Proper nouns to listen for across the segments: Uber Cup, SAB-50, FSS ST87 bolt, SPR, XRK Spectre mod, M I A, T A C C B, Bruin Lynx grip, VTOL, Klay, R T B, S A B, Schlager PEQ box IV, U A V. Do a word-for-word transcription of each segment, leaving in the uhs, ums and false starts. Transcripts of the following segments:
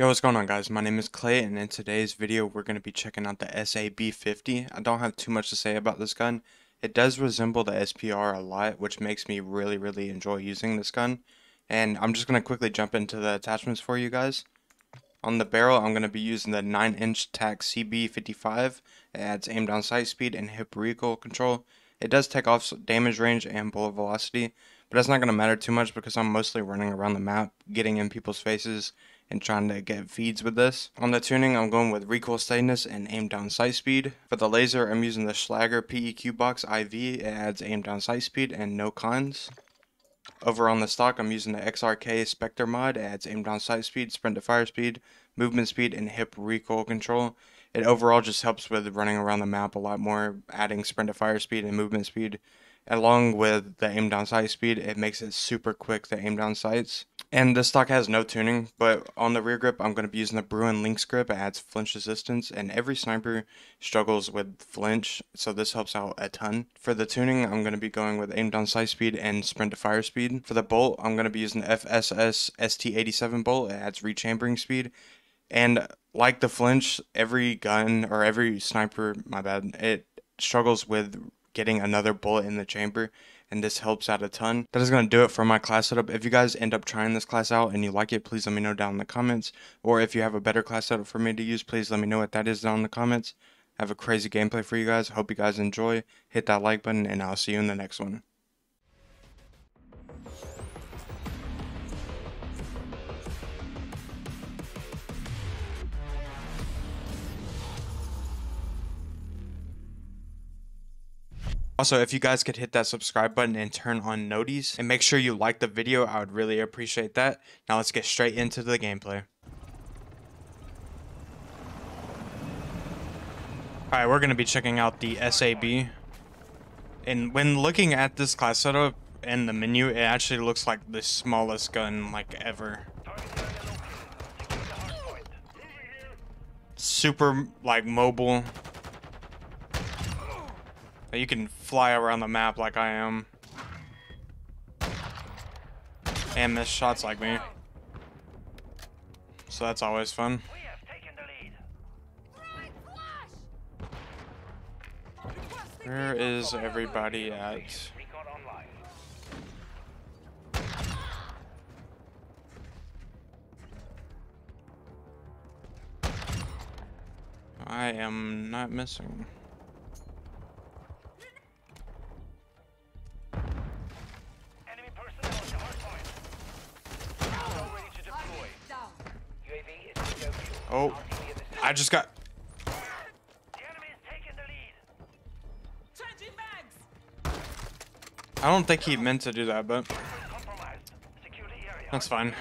Yo, what's going on guys? My name is Clay, and in today's video we're going to be checking out the S A B fifty. I don't have too much to say about this gun. It does resemble the S P R a lot, which makes me really really enjoy using this gun. And I'm just going to quickly jump into the attachments for you guys. On the barrel, I'm going to be using the nine inch T A C C B fifty-five. It adds aim down sight speed and hip recoil control. It does take off damage range and bullet velocity, but that's not going to matter too much because I'm mostly running around the map, getting in people's faces, and trying to get feeds with this. On the tuning, I'm going with recoil steadiness and aim down sight speed. For the laser, I'm using the Schlager P E Q box four. It adds aim down sight speed and no cons. Over on the stock, I'm using the X R K Spectre mod. It adds aim down sight speed, sprint to fire speed, movement speed, and hip recoil control. It overall just helps with running around the map a lot more, adding sprint to fire speed and movement speed. Along with the aim down sight speed, it makes it super quick to aim down sights. And this stock has no tuning, but on the rear grip, I'm going to be using the Bruin Lynx grip. It adds flinch resistance, and every sniper struggles with flinch, so this helps out a ton. For the tuning, I'm going to be going with aim down sight speed and sprint to fire speed. For the bolt, I'm going to be using the F S S S T eighty-seven bolt. It adds rechambering speed. And like the flinch, every gun, or every sniper, my bad, it struggles with getting another bullet in the chamber, and this helps out a ton. That is going to do it for my class setup. If you guys end up trying this class out and you like it, please let me know down in the comments, or if you have a better class setup for me to use, please let me know what that is down in the comments. I have a crazy gameplay for you guys. Hope you guys enjoy. Hit that like button, and I'll see you in the next one. Also, if you guys could hit that subscribe button and turn on noties, and make sure you like the video, I would really appreciate that. Now let's get straight into the gameplay. Alright, we're going to be checking out the S A B. And when looking at this class setup in the menu, it actually looks like the smallest gun like ever. Super like mobile. You can fly around the map like I am. And miss shots like me. So that's always fun. We have taken the lead. Where is everybody at? I am not missing. Oh, I just got. The enemy has taken the lead. Changing mags. I don't think he meant to do that, but that's fine.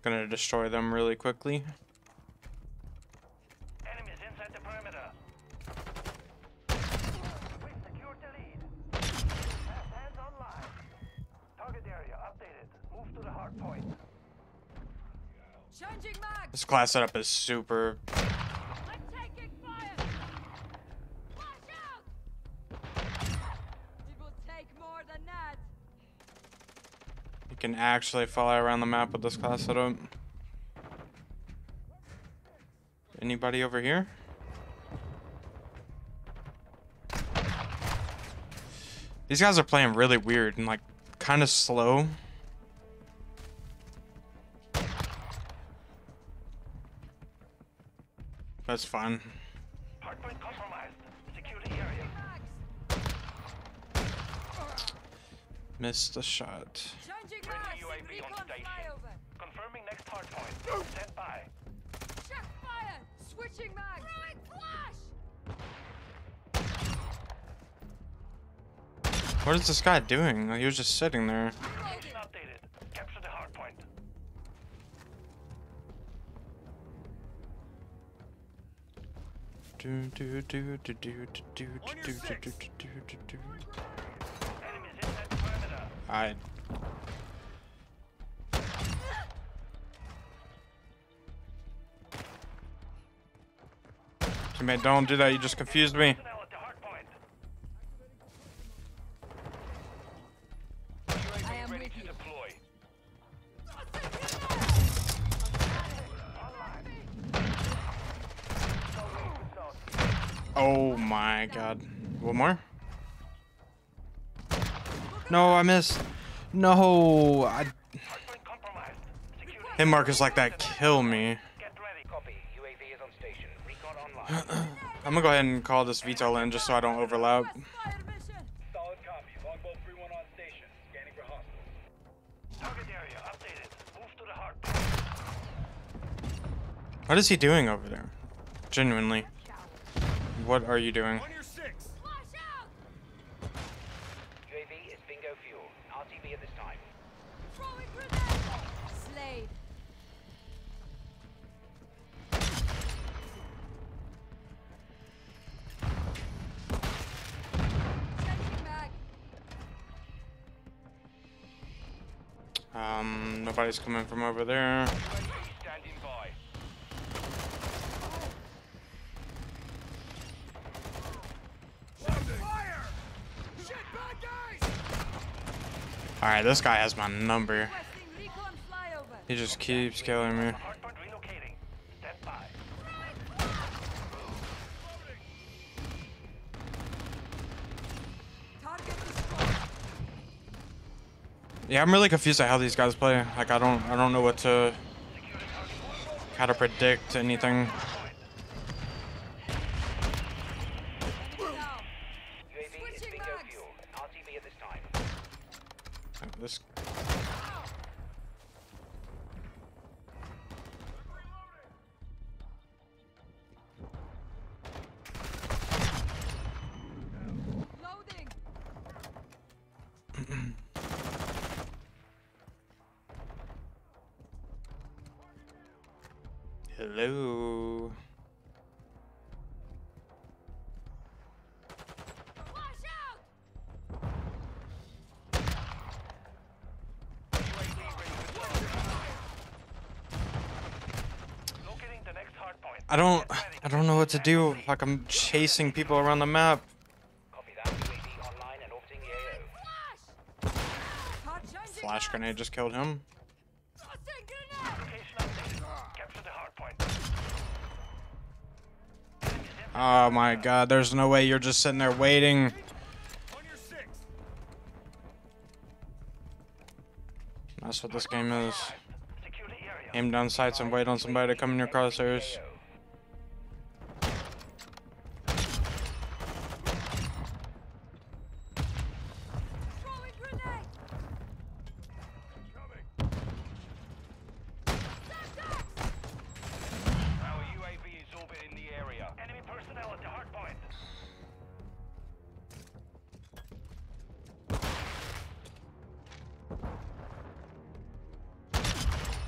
Gonna destroy them really quickly. Enemies inside the perimeter. We secured the lead. Hands online. Target area updated. Move to the hard point. This class setup is super. I'm taking fire. Watch out. It will take more than that. You can actually fly around the map with this class setup. Anybody over here? These guys are playing really weird and like kind of slow. That's fun. Hardpoint compromised. Secure the area. Missed a shot. Changing U A V on station. Confirming next hardpoint. Stand by. Check fire. Switching mags. Right flash. What is this guy doing? He was just sitting there. Do do do do do do do do do do do. I teammate, don't do that, you just confused me. Oh my god. One more? No, I missed. No. I... Hit markers like that kill me. I'm gonna go ahead and call this V TOL in just so I don't overlap. What is he doing over there? Genuinely. What are you doing? Um, nobody's coming from over there. Alright, this guy has my number. He just keeps killing me. Yeah, I'm really confused at how these guys play. Like, I don't, I don't know what to, how to predict anything. This. Hello. I don't I don't know what to do. Like, I'm chasing people around the map. Flash grenade just killed him. Oh my god, there's no way you're just sitting there waiting. That's what this game is. Aim down sights and wait on somebody to come in your crosshairs. Target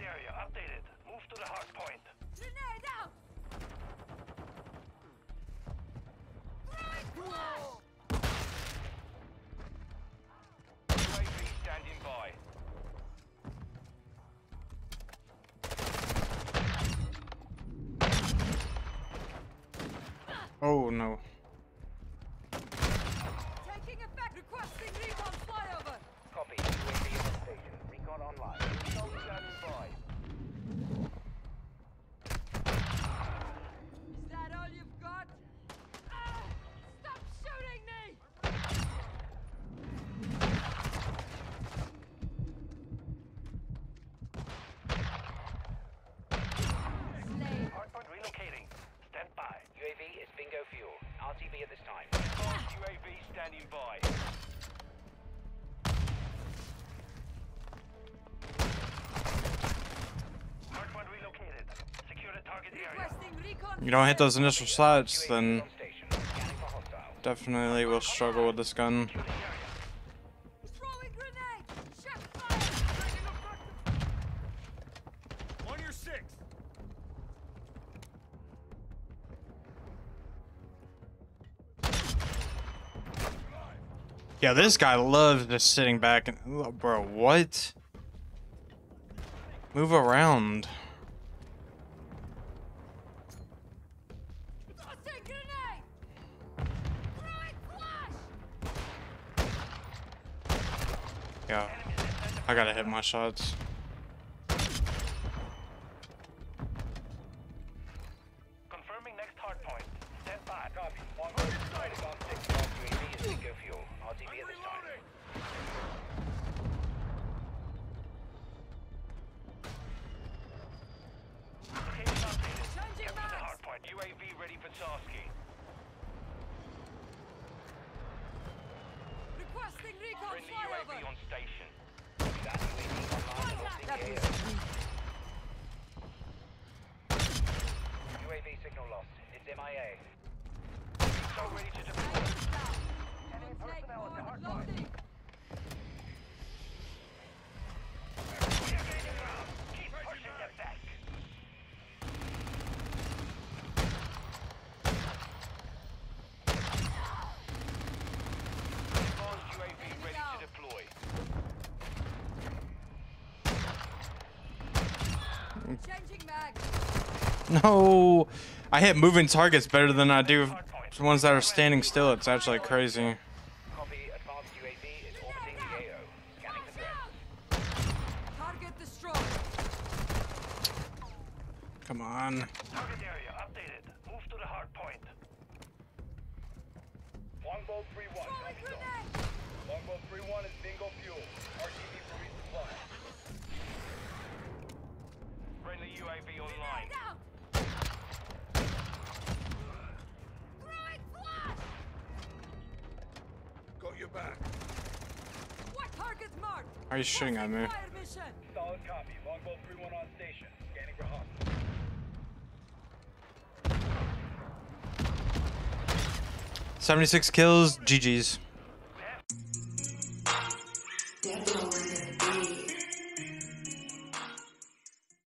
area updated. Move to the hard point. Grenade out! U A V standing by. Oh no. Taking effect, requesting recon flyover. Copy. U A V on station. Recon online. At this time. U A V standing by. Hardpoint relocated. Secure the target area. You don't hit those initial shots, then definitely will struggle with this gun. Yeah, this guy loves just sitting back and... Oh, bro, what? Move around. I gotta hit my shots. Confirming next hard point. Stand by. Copy. One more starting off six off to E V and secure fuel. R T B at this time. Location updated. Changing back. Get to the hard point. U A V ready for tasking. Requesting recon flyover. Bring the U A V on station. That is U A V signal lost. It's M I A. So ready to deploy. Personnel at the hard point. Keep pushing them back. Advanced U A V ready to deploy. No, I hit moving targets better than I do the ones that are standing still. It's actually crazy. Copy. Advanced U A V is orbiting the A O. Scanning the threat. Target destroyed. Come on. Target area updated. Move to the hard point. One bolt three one. One bolt three one is bingo fuel. R T B for resupply. Friendly U A V online. Got your back. What target's marked? Are you shooting at me? Solid copy. Longbow three one on station. Scanning for hostiles. seventy-six kills. G G's.